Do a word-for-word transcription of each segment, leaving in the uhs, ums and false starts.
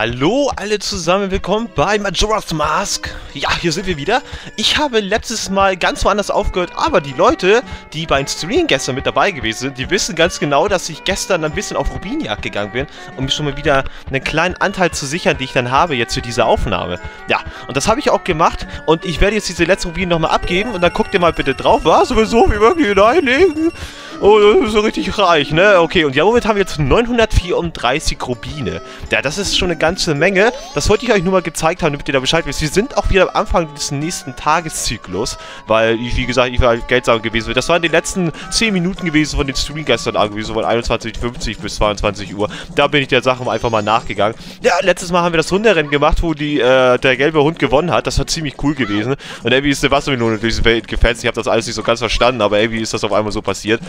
Hallo alle zusammen, willkommen bei Majora's Mask. Ja, hier sind wir wieder. Ich habe letztes Mal ganz woanders aufgehört, aber die Leute, die beim Stream gestern mit dabei gewesen sind, die wissen ganz genau, dass ich gestern ein bisschen auf Rubinjagd gegangen bin, um mir schon mal wieder einen kleinen Anteil zu sichern, die ich dann habe jetzt für diese Aufnahme. Ja, und das habe ich auch gemacht und ich werde jetzt diese letzte Rubine nochmal abgeben und dann guckt ihr mal bitte drauf, was sowieso wir wirklich hineinlegen. Oh, das ist so richtig reich, ne? Okay, und ja, womit haben wir jetzt neunhundertvierunddreißig Rubine. Ja, das ist schon eine ganze Menge. Das wollte ich euch nur mal gezeigt haben, damit ihr da Bescheid wisst. Wir sind auch wieder am Anfang des nächsten Tageszyklus, weil, wie gesagt, ich war geldsammel gewesen. Das waren die letzten zehn Minuten gewesen von den Stream gestern gewesen, von einundzwanzig Uhr fünfzig bis zweiundzwanzig Uhr. Da bin ich der Sache einfach mal nachgegangen. Ja, letztes Mal haben wir das Hunderennen gemacht, wo die, äh, der gelbe Hund gewonnen hat. Das war ziemlich cool gewesen. Und irgendwie ist eine Wassermelone durch die Welt gefetzt. Ich habe das alles nicht so ganz verstanden, aber irgendwie ist das auf einmal so passiert.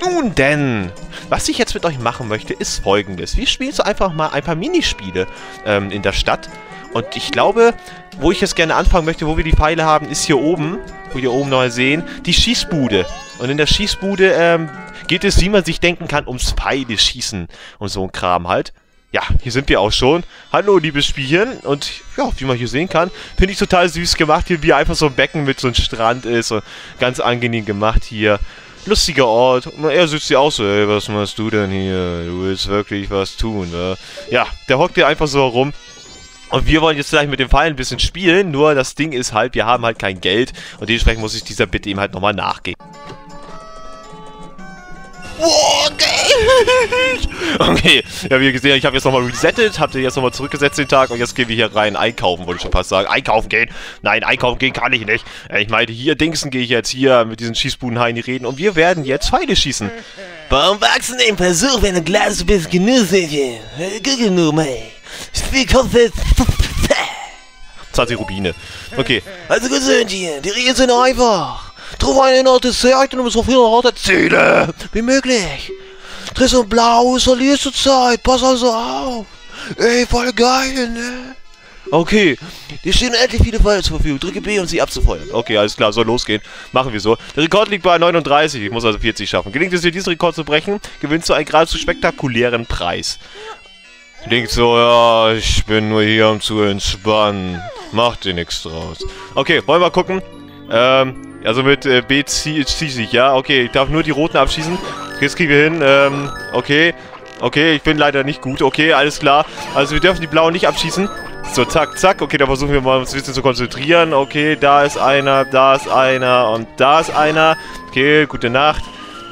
Nun denn, was ich jetzt mit euch machen möchte, ist folgendes. Wir spielen so einfach mal ein paar Minispiele ähm, in der Stadt. Und ich glaube, wo ich jetzt gerne anfangen möchte, wo wir die Pfeile haben, ist hier oben, wo wir oben neu sehen, die Schießbude. Und in der Schießbude ähm, geht es, wie man sich denken kann, ums Pfeile schießen und so ein Kram halt. Ja, hier sind wir auch schon. Hallo, liebes Spielchen. Und ja, wie man hier sehen kann, finde ich total süß gemacht hier, wie einfach so ein Becken mit so einem Strand ist. Und ganz angenehm gemacht hier. Lustiger Ort. Er sitzt hier auch so, ey, was machst du denn hier? Du willst wirklich was tun, ne? Ja, der hockt hier einfach so herum. Und wir wollen jetzt gleich mit dem Pfeilen ein bisschen spielen, nur das Ding ist halt, wir haben halt kein Geld. Und dementsprechend muss ich dieser Bitte eben halt nochmal nachgehen. Boah, Geld! Okay, ja, wie ihr gesehen habt, ich habe jetzt nochmal resettet, habt ihr jetzt nochmal zurückgesetzt den Tag und jetzt gehen wir hier rein einkaufen, wollte ich schon fast sagen. Einkaufen gehen? Nein, einkaufen gehen kann ich nicht. Ich meine, hier Dingsen gehe ich jetzt hier mit diesen Schießbudenhaini reden und wir werden jetzt Pfeile schießen. Warum wachsen im Versuch, wenn du Glas bist, genüssst hier? Gucke nur mal. zwanzig Rubine. Okay. Also gut sind hier, die Regeln sind einfach. Truf einen Ort des Seiten und so viele Orte Ziele wie möglich. Triss und blau, verlierst du Zeit, pass also auf. Ey, voll geil, ne? Okay, hier stehen endlich viele Pfeile zur Verfügung. Drücke B, um sie abzufeuern. Okay, alles klar, soll losgehen. Machen wir so. Der Rekord liegt bei neununddreißig, ich muss also vierzig schaffen. Gelingt es dir, diesen Rekord zu brechen, gewinnst du einen geradezu spektakulären Preis. Klingt so, ja, ich bin nur hier, um zu entspannen. Mach dir nichts draus. Okay, wollen wir mal gucken. Ähm... Also mit äh, B ziehe ich, ja? Okay, ich darf nur die Roten abschießen. Jetzt kriegen wir hin. Ähm, okay. Okay, ich bin leider nicht gut. Okay, alles klar. Also wir dürfen die Blauen nicht abschießen. So, zack, zack. Okay, da versuchen wir mal uns ein bisschen zu konzentrieren. Okay, da ist einer, da ist einer und da ist einer. Okay, gute Nacht.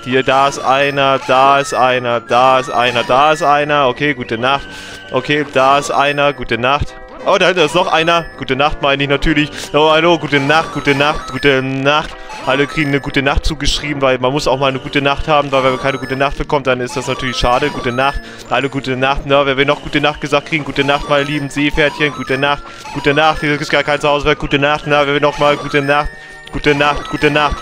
Hier, da ist einer, da ist einer, da ist einer, da ist einer. Okay, gute Nacht. Okay, da ist einer, gute Nacht. Oh, dahinter ist noch einer. Gute Nacht, meine ich natürlich. Oh, hallo, gute Nacht, gute Nacht, gute Nacht. Alle kriegen eine gute Nacht zugeschrieben, weil man muss auch mal eine gute Nacht haben, weil wenn man keine gute Nacht bekommt, dann ist das natürlich schade. Gute Nacht, alle gute Nacht. Na, wenn wir noch gute Nacht gesagt kriegen, gute Nacht, meine lieben Seepferdchen, gute Nacht, gute Nacht. Hier ist gar kein Zuhause mehr. Gute Nacht, na, wenn wir noch mal gute Nacht, gute Nacht, gute Nacht.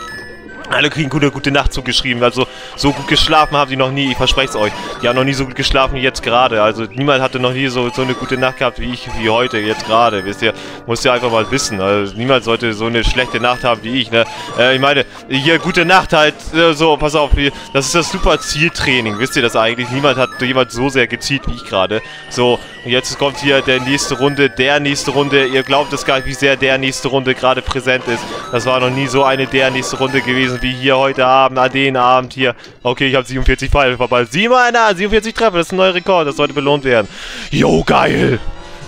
Alle kriegen gute, gute Nacht zugeschrieben, also so gut geschlafen haben die noch nie, ich verspreche es euch. Die haben noch nie so gut geschlafen wie jetzt gerade, also niemand hatte noch nie so, so eine gute Nacht gehabt wie ich, wie heute, jetzt gerade, wisst ihr, muss ja einfach mal wissen, also niemand sollte so eine schlechte Nacht haben wie ich, ne, äh, ich meine, hier, gute Nacht halt, äh, so, pass auf, das ist das super Zieltraining, wisst ihr das eigentlich, niemand hat jemand so sehr gezielt wie ich gerade, so, und jetzt kommt hier der nächste Runde, der nächste Runde, ihr glaubt es gar nicht, wie sehr der nächste Runde gerade präsent ist, das war noch nie so eine der nächste Runde gewesen, wie hier heute Abend, an den Abend hier. Okay, ich habe siebenundvierzig Pfeile vorbei. Sieh mal einer, siebenundvierzig Treffer, das ist ein neuer Rekord, das sollte belohnt werden. Jo, geil!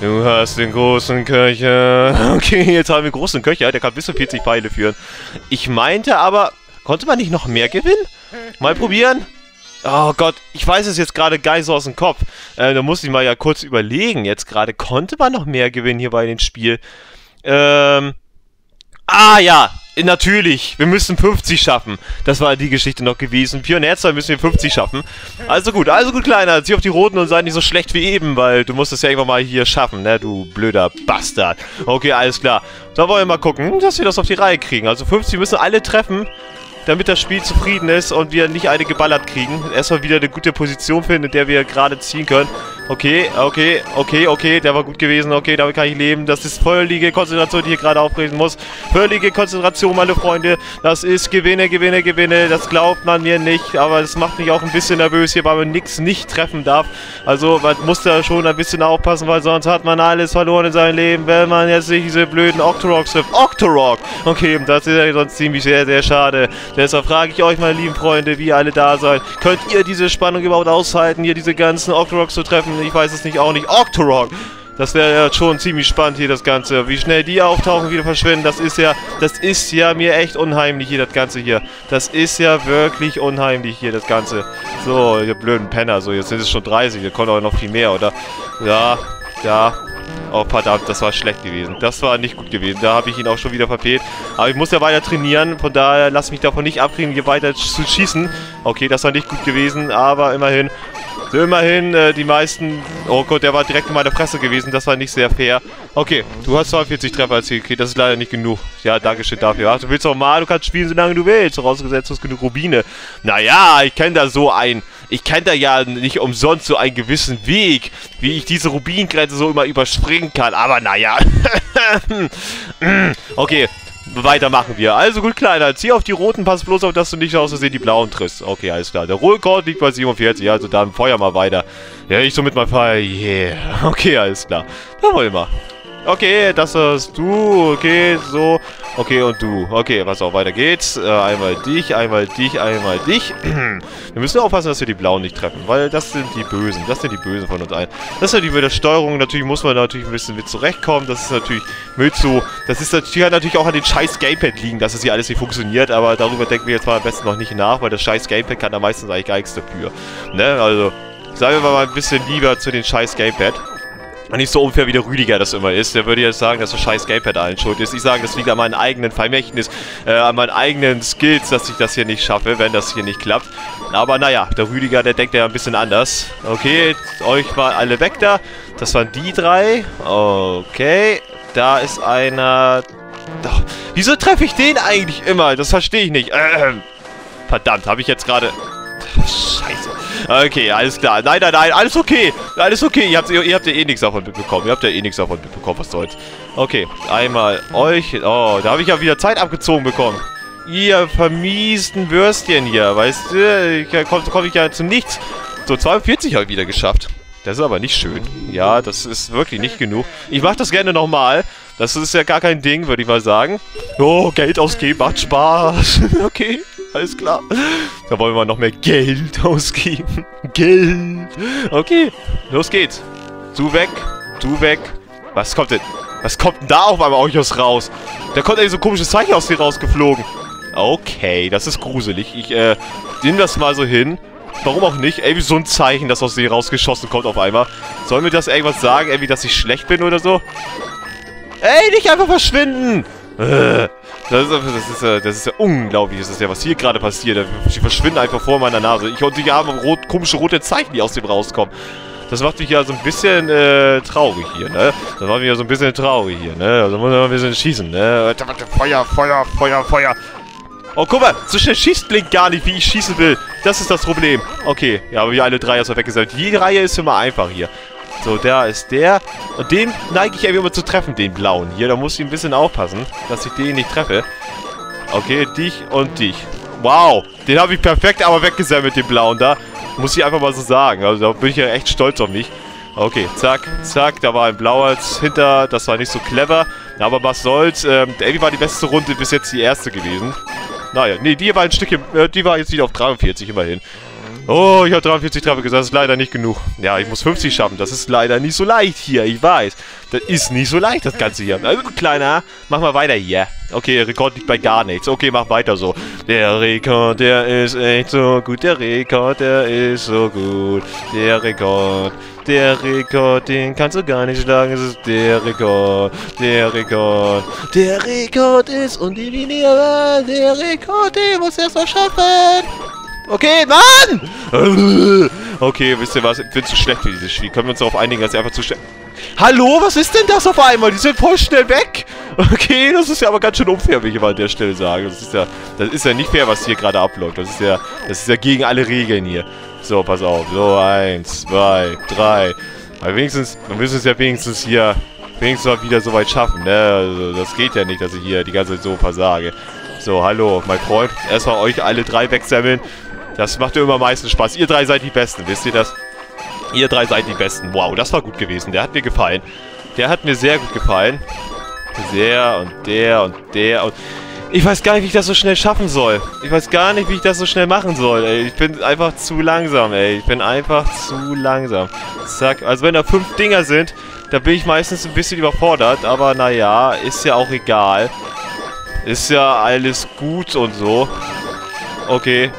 Du hast den großen Köcher. Okay, jetzt haben wir den großen Köcher, der kann bis zu vierzig Pfeile führen. Ich meinte aber, konnte man nicht noch mehr gewinnen? Mal probieren? Oh Gott, ich weiß es jetzt gerade gar nicht so aus dem Kopf. Äh, da muss ich mal ja kurz überlegen jetzt gerade. Konnte man noch mehr gewinnen hier bei dem Spiel? Ähm... Ah ja, natürlich, wir müssen fünfzig schaffen. Das war die Geschichte noch gewesen. Pionierzeit müssen wir fünfzig schaffen. Also gut, also gut, Kleiner, zieh auf die Roten und sei nicht so schlecht wie eben, weil du musst es ja irgendwann mal hier schaffen, ne, du blöder Bastard. Okay, alles klar. Da wollen wir mal gucken, dass wir das auf die Reihe kriegen. Also fünfzig müssen alle treffen. damit das Spiel zufrieden ist und wir nicht eine geballert kriegen. Erstmal wieder eine gute Position finden, in der wir gerade ziehen können. Okay, okay, okay, okay, der war gut gewesen. Okay, damit kann ich leben. Das ist völlige Konzentration, die ich hier gerade aufbrechen muss. Völlige Konzentration, meine Freunde. Das ist Gewinne, Gewinne, Gewinne. Das glaubt man mir nicht, aber das macht mich auch ein bisschen nervös hier, weil man nichts nicht treffen darf. Also man muss da schon ein bisschen aufpassen, weil sonst hat man alles verloren in seinem Leben, wenn man jetzt nicht diese blöden Octoroks trifft. Octorok! Okay, das ist ja sonst ziemlich sehr, sehr schade. Deshalb frage ich euch, meine lieben Freunde, wie ihr alle da seid. Könnt ihr diese Spannung überhaupt aushalten, hier diese ganzen Octoroks zu treffen? Ich weiß es nicht, auch nicht. Octorok! Das wäre ja schon ziemlich spannend hier, das Ganze. Wie schnell die auftauchen, wieder verschwinden, das ist ja, das ist ja mir echt unheimlich hier, das Ganze hier. Das ist ja wirklich unheimlich hier, das Ganze. So, ihr blöden Penner, so, jetzt sind es schon dreißig, wir konnten auch noch viel mehr, oder? Ja, ja. Oh, verdammt, das war schlecht gewesen. Das war nicht gut gewesen. Da habe ich ihn auch schon wieder verfehlt. Aber ich muss ja weiter trainieren. Von daher lass mich davon nicht abkriegen, hier weiter zu schießen. Okay, das war nicht gut gewesen, aber immerhin. So, immerhin, äh, die meisten... Oh Gott, der war direkt in meiner Fresse gewesen. Das war nicht sehr fair. Okay, du hast zweiundvierzig Treffer erzielt. Okay, das ist leider nicht genug. Ja, danke schön dafür. Ach, du willst auch mal, du kannst spielen, solange du willst. Vorausgesetzt, du hast genug Rubine. Naja, ich kenne da so einen... Ich kenne da ja nicht umsonst so einen gewissen Weg, wie ich diese Rubingrenze so immer überspringen kann. Aber naja. Okay, weiter machen wir. Also gut, Kleiner, zieh auf die roten, pass bloß auf, dass du nicht aus Versehen die blauen triffst. Okay, alles klar. Der Rollcode liegt bei siebenundvierzig, also dann feuer mal weiter. Ja, ich so mit meinem Feuer. Yeah. Okay, alles klar. Da wollen wir mal. Okay, das ist du. Okay, so. Okay, und du. Okay, pass auf, weiter geht's. Äh, einmal dich, einmal dich, einmal dich. Wir müssen aufpassen, dass wir die Blauen nicht treffen, weil das sind die Bösen. Das sind die Bösen von uns allen. Das ist ja die mit der Steuerung. Natürlich muss man natürlich ein bisschen mit zurechtkommen. Das ist natürlich mit so. Das ist natürlich, hat natürlich auch an den scheiß Gamepad liegen, dass es hier alles nicht funktioniert. Aber darüber denken wir jetzt mal am besten noch nicht nach, weil das scheiß Gamepad kann da meistens eigentlich gar nichts dafür. Ne, also sagen wir mal ein bisschen lieber zu den scheiß Gamepad. Nicht so unfair, wie der Rüdiger das immer ist. Der würde jetzt sagen, dass das scheiß Gamepad allen schuld ist. Ich sage, das liegt an meinen eigenen Vermächtnis, äh, an meinen eigenen Skills, dass ich das hier nicht schaffe, wenn das hier nicht klappt. Aber naja, der Rüdiger, der denkt ja ein bisschen anders. Okay, euch mal alle weg da. Das waren die drei. Okay, da ist einer... Doch. Wieso treffe ich den eigentlich immer? Das verstehe ich nicht. Ähm. Verdammt, habe ich jetzt gerade... Scheiße. Okay, alles klar. Nein, nein, nein, alles okay. Alles okay. Ihr habt, ihr, ihr habt ja eh nichts davon mitbekommen. Ihr habt ja eh nichts davon mitbekommen. Was soll's? Okay, einmal euch. Oh, da habe ich ja wieder Zeit abgezogen bekommen. Ihr vermiesten Würstchen hier. Weißt du, da komme komm ich ja zu nichts. So, zweiundvierzig habe ich wieder geschafft. Das ist aber nicht schön. Ja, das ist wirklich nicht genug. Ich mache das gerne nochmal. Das ist ja gar kein Ding, würde ich mal sagen. Oh, Geld ausgeben macht Spaß. Okay. Alles klar. Da wollen wir noch mehr Geld ausgeben. Geld. Okay. Los geht's. Du weg. Du weg. Was kommt denn? Was kommt denn da auf einmal auch aus raus? Da kommt eigentlich so ein komisches Zeichen aus dir rausgeflogen. Okay. Das ist gruselig. Ich, äh, nimm das mal so hin. Warum auch nicht? Ey, wie so ein Zeichen, das aus dir rausgeschossen kommt auf einmal. Soll mir das irgendwas sagen? Ey, wie, dass ich schlecht bin oder so? Ey, nicht einfach verschwinden! Äh. Das ist, das, ist, das ist ja unglaublich, das ist ja, was hier gerade passiert. Die verschwinden einfach vor meiner Nase. Ich und die haben rot, komische rote Zeichen, die aus dem rauskommen. Das macht mich ja so ein bisschen äh, traurig hier, ne? Das macht mich ja so ein bisschen traurig hier, ne? Also muss man ein bisschen schießen, ne? Feuer, Feuer, Feuer, Feuer. Oh, guck mal, so schnell schießt Link gar nicht, wie ich schießen will. Das ist das Problem. Okay, ja, aber wir alle drei erstmal weggesammelt. Die Reihe ist immer einfach hier. So, da ist der. Und den neige ich irgendwie immer zu treffen, den blauen hier. Da muss ich ein bisschen aufpassen, dass ich den nicht treffe. Okay, dich und dich. Wow, den habe ich perfekt aber weggesammelt, den blauen da. Muss ich einfach mal so sagen. Also da bin ich ja echt stolz auf mich. Okay, zack, zack, da war ein blauer hinter. Das war nicht so clever. Aber was soll's. Ähm, irgendwie war die beste Runde bis jetzt die erste gewesen. Naja, nee, die war ein Stückchen, äh, die war jetzt wieder auf dreiundvierzig immerhin. Oh, ich habe dreiundvierzig Treffer gesagt, das ist leider nicht genug. Ja, ich muss fünfzig schaffen, das ist leider nicht so leicht hier, ich weiß. Das ist nicht so leicht, das Ganze hier. Also, Kleiner, mach mal weiter hier. Okay, der Rekord liegt bei gar nichts. Okay, mach weiter so. Der Rekord, der ist echt so gut. Der Rekord, der ist so gut. Der Rekord, der Rekord, den kannst du gar nicht schlagen. Es ist der Rekord, der Rekord. Der Rekord ist undividierbar. Der Rekord, den muss erst mal schaffen. Okay, Mann! Okay, wisst ihr was? Ich bin zu schlecht für dieses Spiel. Können wir uns darauf einigen, dass ich einfach zu schlecht... Hallo, was ist denn das auf einmal? Die sind voll schnell weg. Okay, das ist ja aber ganz schön unfair, will ich mal an der Stelle sagen. Das ist ja, das ist ja nicht fair, was hier gerade abläuft. Das ist ja, das ist ja gegen alle Regeln hier. So, pass auf. So, eins, zwei, drei. Aber wenigstens, wir müssen es ja wenigstens hier, wenigstens mal wieder so weit schaffen, ne? Also, das geht ja nicht, dass ich hier die ganze Zeit so versage. So, hallo, mein Freund. Erstmal euch alle drei wegsammeln. Das macht immer am meisten Spaß. Ihr drei seid die Besten, wisst ihr das? Ihr drei seid die Besten. Wow, das war gut gewesen. Der hat mir gefallen. Der hat mir sehr gut gefallen. Der und der und der und... Ich weiß gar nicht, wie ich das so schnell schaffen soll. Ich weiß gar nicht, wie ich das so schnell machen soll, ey. Ich bin einfach zu langsam, ey. Ich bin einfach zu langsam. Zack. Also wenn da fünf Dinger sind, da bin ich meistens ein bisschen überfordert. Aber naja, ist ja auch egal. Ist ja alles gut und so. Okay.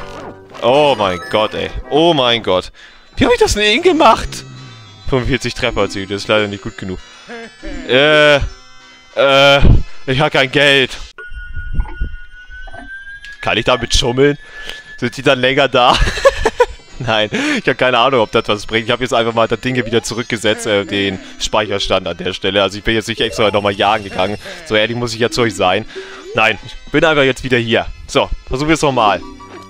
Oh mein Gott, ey. Oh mein Gott. Wie habe ich das denn gemacht? fünfundvierzig Treffer erzielt. Das ist leider nicht gut genug. Äh... Äh... Ich habe kein Geld. Kann ich damit schummeln? Sind die dann länger da? Nein, ich habe keine Ahnung, ob das was bringt. Ich habe jetzt einfach mal das Ding hier wieder zurückgesetzt, äh, den Speicherstand an der Stelle. Also ich bin jetzt nicht extra nochmal jagen gegangen. So ehrlich muss ich ja zu euch sein. Nein, ich bin einfach jetzt wieder hier. So, versuchen wir es nochmal.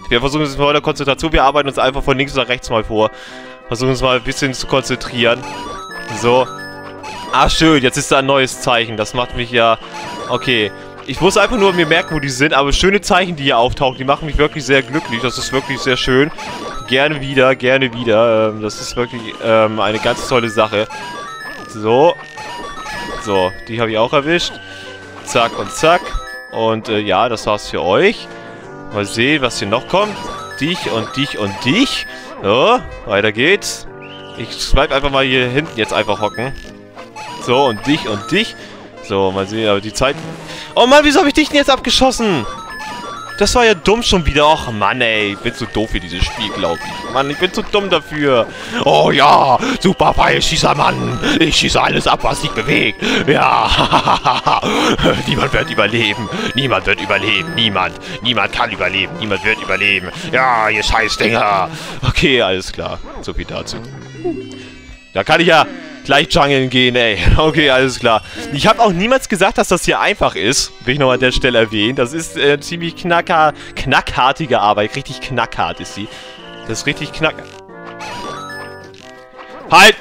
Wir versuchen es mit voller Konzentration. Wir arbeiten uns einfach von links nach rechts mal vor. Versuchen uns mal ein bisschen zu konzentrieren. So. Ah, schön, jetzt ist da ein neues Zeichen. Das macht mich ja... Okay. Ich muss einfach nur mir merken, wo die sind, aber schöne Zeichen, die hier auftauchen, die machen mich wirklich sehr glücklich. Das ist wirklich sehr schön. Gerne wieder, gerne wieder. Das ist wirklich ähm, eine ganz tolle Sache. So. So, die habe ich auch erwischt. Zack und zack. Und äh, ja, das war's für euch. Mal sehen, was hier noch kommt. Dich und dich und dich. So, weiter geht's. Ich bleib einfach mal hier hinten jetzt einfach hocken. So, und dich und dich. So, mal sehen, aber die Zeit... Oh Mann, wieso habe ich dich denn jetzt abgeschossen? Das war ja dumm schon wieder. Och Mann, ey. Ich bin zu doof für dieses Spiel, glaube ich. Mann, ich bin zu dumm dafür. Oh ja, super Pfeilschießer, Mann. Ich schieße alles ab, was sich bewegt. Ja, niemand wird überleben. Niemand wird überleben. Niemand. Niemand kann überleben. Niemand wird überleben. Ja, ihr Scheißdinger. Okay, alles klar. So viel dazu. Da kann ich ja... gleich jungeln gehen, ey. Okay, alles klar. Ich habe auch niemals gesagt, dass das hier einfach ist. Will ich nochmal an der Stelle erwähnen. Das ist äh, ziemlich knacker, knackhartige Arbeit. Richtig knackhart ist sie. Das ist richtig knack... Halt!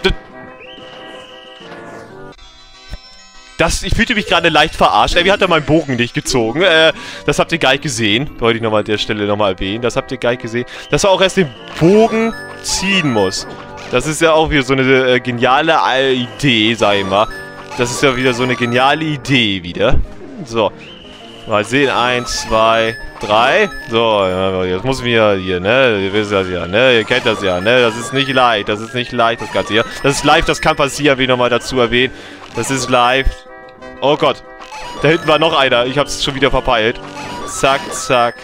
Das, ich fühlte mich gerade leicht verarscht. Ey, wie hat er meinen Bogen nicht gezogen? Äh, das habt ihr gar nicht gesehen. Wollte ich nochmal an der Stelle nochmal erwähnen. Das habt ihr gar nicht gesehen. Dass er auch erst den Bogen ziehen muss. Das ist ja auch wieder so eine äh, geniale Idee, sag ich mal. Das ist ja wieder so eine geniale Idee wieder. So. Mal sehen. Eins, zwei, drei. So, jetzt muss ich ja hier, ne? Ihr wisst das ja, ne? Ihr kennt das ja, ne? Das ist nicht leicht. Das ist nicht leicht, das Ganze hier. Das ist live, das kann passieren, will ich nochmal dazu erwähnen. Das ist live. Oh Gott. Da hinten war noch einer. Ich hab's schon wieder verpeilt. Zack, zack,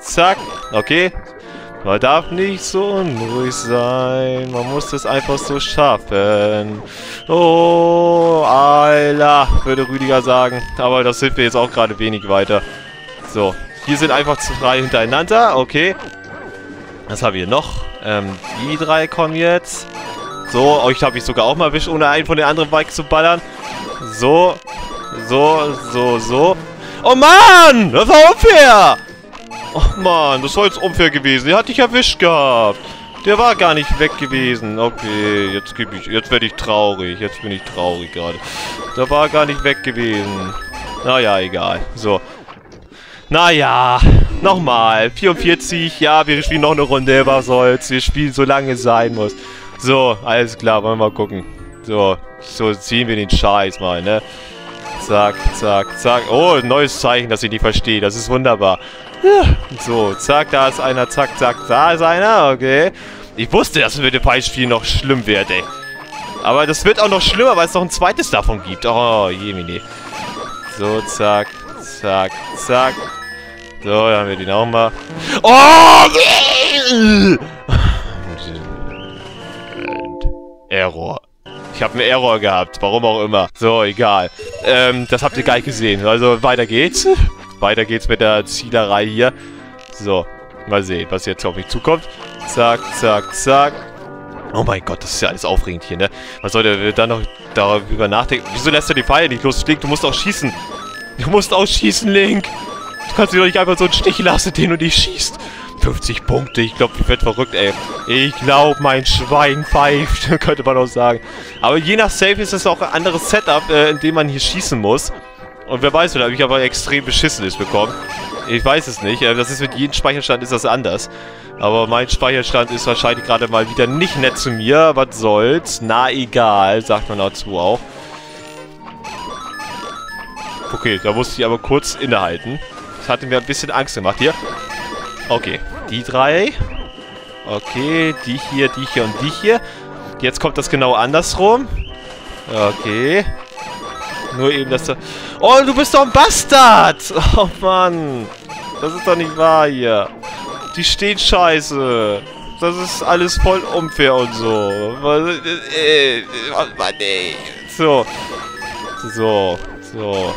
zack. Okay. Man darf nicht so unruhig sein. Man muss das einfach so schaffen. Oh, Allah, würde Rüdiger sagen. Aber das hilft mir jetzt auch gerade wenig weiter. So, hier sind einfach drei hintereinander. Okay. Was haben wir noch? Ähm, die drei kommen jetzt. So, euch habe ich sogar auch mal erwischt, ohne einen von den anderen Bikes zu ballern. So, so, so, so. Oh Mann, das war unfair! Oh Mann, das war jetzt unfair gewesen. Der hat dich erwischt gehabt. Der war gar nicht weg gewesen. Okay, jetzt geb ich, jetzt werde ich traurig. Jetzt bin ich traurig gerade. Der war gar nicht weg gewesen. Naja, egal. So. Naja, nochmal. vierundvierzig, ja, wir spielen noch eine Runde. Was soll's? Wir spielen, solange es sein muss. So, alles klar, wollen wir mal gucken. So, so ziehen wir den Scheiß mal, ne? Zack, zack, zack. Oh, neues Zeichen, das ich nicht verstehe. Das ist wunderbar. So, zack, da ist einer, zack, zack, da ist einer, okay. Ich wusste, dass es mit dem Beispiel noch schlimm wird, ey. Aber das wird auch noch schlimmer, weil es noch ein zweites davon gibt. Oh, Jemine. So, zack, zack, zack. So, da haben wir den auch mal. Oh! Error. Ich habe einen Error gehabt, warum auch immer. So, egal. Ähm, das habt ihr gar nicht gesehen. Also, weiter geht's. Weiter geht's mit der Zielerei hier. So, mal sehen, was jetzt auf mich zukommt. Zack, zack, zack. Oh mein Gott, das ist ja alles aufregend hier, ne? Was soll der da noch darüber nachdenken? Wieso lässt er die Pfeile nicht los? Du musst auch schießen. Du musst ausschießen, Link. Du kannst dich doch nicht einfach so einen Stich lassen, den du nicht schießt. fünfzig Punkte. Ich glaube, ich werde verrückt, ey. Ich glaube, mein Schwein pfeift, könnte man auch sagen. Aber je nach Save ist das auch ein anderes Setup, äh, in dem man hier schießen muss. Und wer weiß, da habe ich aber extrem Beschissenes bekommen. Ich weiß es nicht. Das ist mit jedem Speicherstand ist das anders. Aber mein Speicherstand ist wahrscheinlich gerade mal wieder nicht nett zu mir. Was soll's? Na egal, sagt man dazu auch. Okay, da musste ich aber kurz innehalten. Das hatte mir ein bisschen Angst gemacht hier. Okay, die drei. Okay, die hier, die hier und die hier. Jetzt kommt das genau andersrum. Okay. Nur eben, dass da... Oh, du bist doch ein Bastard! Oh, Mann. Das ist doch nicht wahr hier. Die stehen scheiße. Das ist alles voll unfair und so. Mann, ey. So. So. So.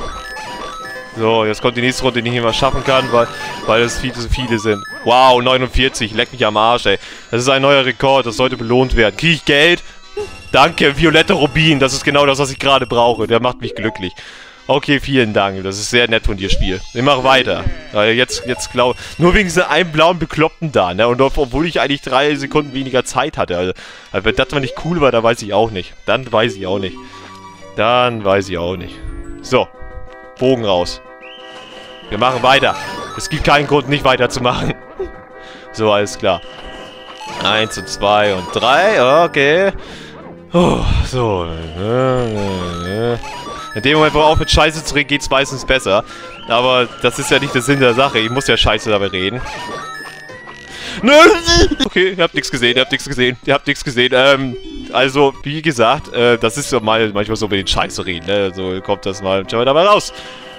So, jetzt kommt die nächste Runde, die ich nicht mehr schaffen kann, weil, weil es viel zu viele sind. Wow, neunundvierzig. Leck mich am Arsch, ey. Das ist ein neuer Rekord. Das sollte belohnt werden. Kriege ich Geld? Danke, violette Rubin. Das ist genau das, was ich gerade brauche. Der macht mich glücklich. Okay, vielen Dank. Das ist sehr nett von dir, Spiel. Ich mach weiter. Jetzt, jetzt glaube ich. Nur wegen so einem blauen Bekloppten da, ne? Und obwohl ich eigentlich drei Sekunden weniger Zeit hatte. Also, wenn das mal nicht cool war, dann weiß ich auch nicht. Dann weiß ich auch nicht. Dann weiß ich auch nicht. So. Bogen raus. Wir machen weiter. Es gibt keinen Grund, nicht weiterzumachen. So, alles klar. Eins und zwei und drei. Okay. Oh, so. In dem Moment, wo man auch mit Scheiße zu reden, geht es meistens besser. Aber das ist ja nicht der Sinn der Sache. Ich muss ja Scheiße dabei reden. Okay, ihr habt nichts gesehen, ihr habt nichts gesehen, ihr habt nichts gesehen. Ähm, also, wie gesagt, äh, das ist ja mal manchmal so mit den Scheiße reden, ne? So kommt das mal dabei raus.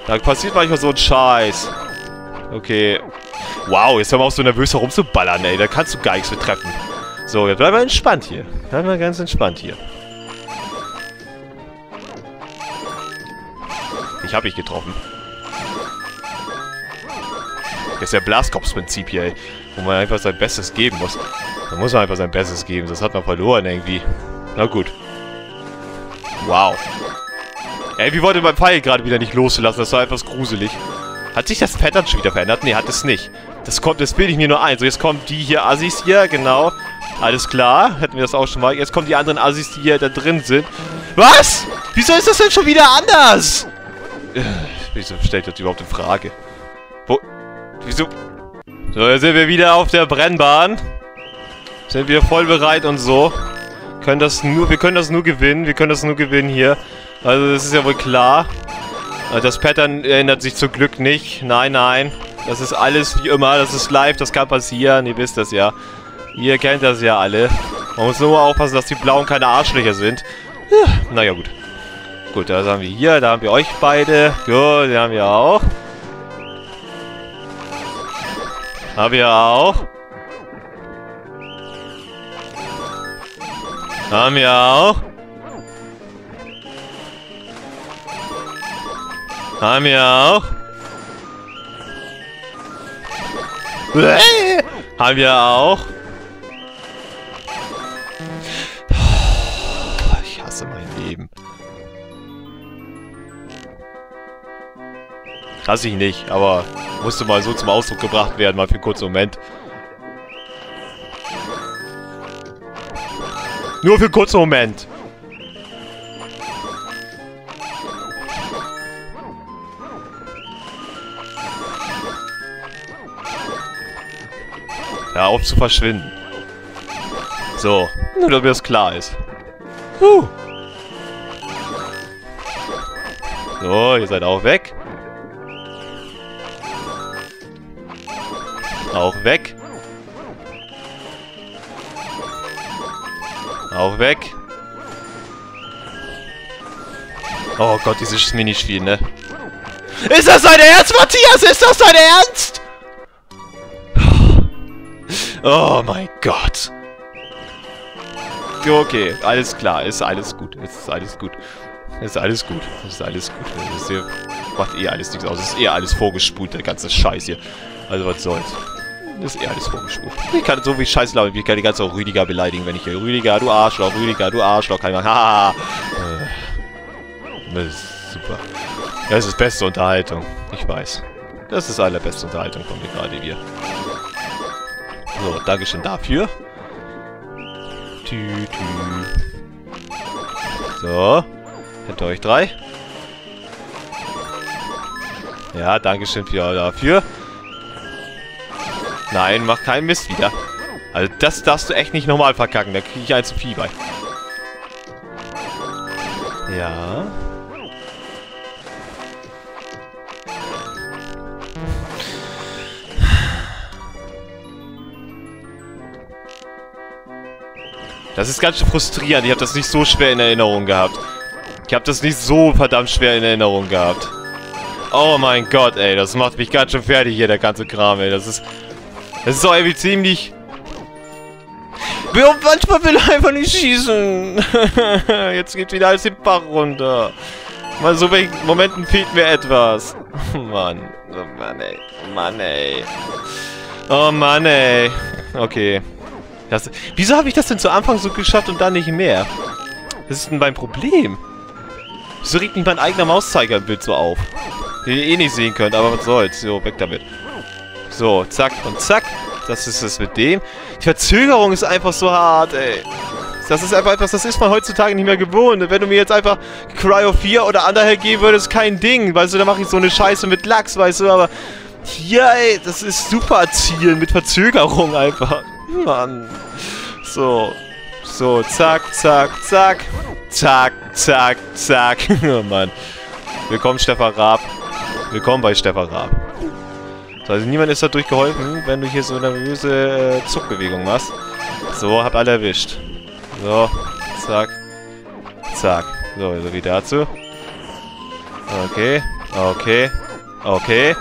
Da passiert manchmal so ein Scheiß. Okay. Wow, jetzt haben wir auch so nervös herumzuballern, ey. Da kannst du gar nichts mit treffen. So, jetzt bleiben wir entspannt hier. Bleiben wir ganz entspannt hier. Ich hab ich getroffen. Das ist ja Blaskopf-Prinzip hier, ey. Wo man einfach sein Bestes geben muss. Da muss man einfach sein Bestes geben. Das hat man verloren irgendwie. Na gut. Wow. Ey, wie wollte mein Pfeil gerade wieder nicht loslassen? Das war etwas gruselig. Hat sich das Pattern schon wieder verändert? Nee, hat es nicht. Das kommt, das bilde ich mir nur ein. So, jetzt kommen die hier Assis hier, genau. Alles klar, hätten wir das auch schon mal. Jetzt kommen die anderen Assis, die hier da drin sind. Was? Wieso ist das denn schon wieder anders? Äh, wieso stellt das überhaupt in Frage? Wo? Wieso? So, jetzt sind wir wieder auf der Brennbahn. Sind wir voll bereit und so. Können das nur, wir können das nur gewinnen. Wir können das nur gewinnen hier. Also, das ist ja wohl klar. Das Pattern ändert sich zum Glück nicht. Nein, nein. Das ist alles wie immer. Das ist live. Das kann passieren. Ihr wisst das ja. Ihr kennt das ja alle. Man muss nur aufpassen, dass die Blauen keine Arschlöcher sind. Ja, naja, gut. Gut, das haben wir hier. Da haben wir euch beide. Gut, die haben wir auch. Haben wir auch. Haben wir auch. Haben wir auch. Bläh. Haben wir auch. Ich hasse mein Leben. Hasse ich nicht, aber musste mal so zum Ausdruck gebracht werden, mal für einen kurzen Moment. Nur für einen kurzen Moment. Ja, auf zu verschwinden. So, nur damit das klar ist. Huh. So, ihr seid auch weg. Auch weg. Auch weg. Oh Gott, dieses Minispiel, ne? Ist das dein Ernst, Matthias? Ist das dein Ernst? Oh mein Gott. Okay, alles klar. Ist alles gut. Ist alles gut. Ist alles gut. Ist alles gut. Das hier macht eh alles nichts aus. Ist eh alles vorgespult, der ganze Scheiß hier. Also was soll's. Ist eh alles vorgespult. Ich kann so viel Scheiß laufen. Ich kann die ganze Zeit auch Rüdiger beleidigen, wenn ich hier... Rüdiger, du Arschloch. Rüdiger, du Arschloch. Kann ich machen. Haha. Mist. super. Das ist beste Unterhaltung. Ich weiß. Das ist allerbeste Unterhaltung von mir gerade hier. So, Dankeschön dafür. Tü, tü. So. Hinter euch drei. Ja, Dankeschön dafür. Nein, mach keinen Mist wieder. Also das darfst du echt nicht nochmal verkacken. Da kriege ich ein zu viel bei. Ja. Das ist ganz schön frustrierend. Ich habe das nicht so schwer in Erinnerung gehabt. Ich habe das nicht so verdammt schwer in Erinnerung gehabt. Oh mein Gott, ey. Das macht mich ganz schön fertig hier, der ganze Kram, ey. Das ist... Das ist doch irgendwie ziemlich... Manchmal will er einfach nicht schießen. Jetzt geht wieder alles den Bach runter. Mal so bei Momenten fehlt mir etwas. Mann. Oh Mann, ey. Mann, ey. Oh Mann, ey. Okay. Das, wieso habe ich das denn zu Anfang so geschafft und dann nicht mehr? Was ist denn mein Problem? Wieso regt mich mein eigener Mauszeigerbild so auf? Den ihr eh nicht sehen könnt, aber was soll's. So, weg damit. So, zack und zack. Das ist es mit dem. Die Verzögerung ist einfach so hart, ey. Das ist einfach etwas, das ist man heutzutage nicht mehr gewohnt. Wenn du mir jetzt einfach Cryo vier oder Underhill geben würdest, kein Ding. Weißt du, da mache ich so eine Scheiße mit Lachs, weißt du, aber... Hier, ey, das ist super erzielen mit Verzögerung einfach. Mann. So. So, zack, zack, zack. Zack, zack, zack. Oh, Mann. Willkommen, Stefan Raab. Willkommen bei Stefan Raab. Also niemand ist dadurch geholfen, wenn du hier so nervöse äh, Zuckbewegung machst. So, hab alle erwischt. So, zack. Zack. So, so wie dazu. Okay, okay, okay.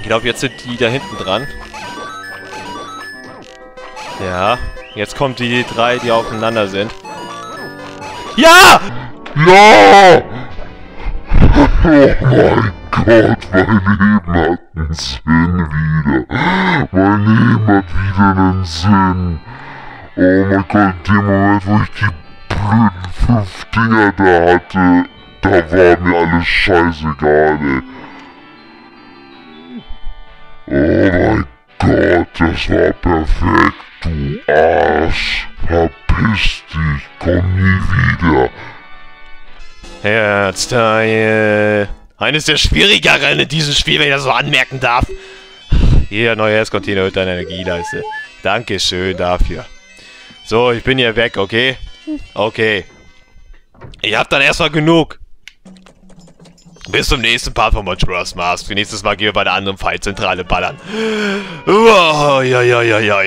Ich glaube, jetzt sind die da hinten dran. Ja, jetzt kommt die drei, die aufeinander sind. Ja! No! Oh mein Gott, mein Leben hat einen Sinn wieder. Mein Leben hat wieder einen Sinn. Oh mein Gott, in dem Moment, wo ich die blöden fünf Dinger da hatte, da war mir alles scheißegal, ey. Oh mein Gott, das war perfekt, du Arsch. Verpiss dich, komm nie wieder. Herzteil. Eines der schwierigeren in diesem Spiel, wenn ich das so anmerken darf. Jeder neue Herzcontainer erhöht deine Energieleiste. Dankeschön dafür. So, ich bin hier weg, okay? Okay. Ich hab dann erstmal genug. Bis zum nächsten Part von Majora's Mask. Für nächstes Mal gehen wir bei der anderen Fallzentrale ballern. Uah, ja, ja, ja, ja.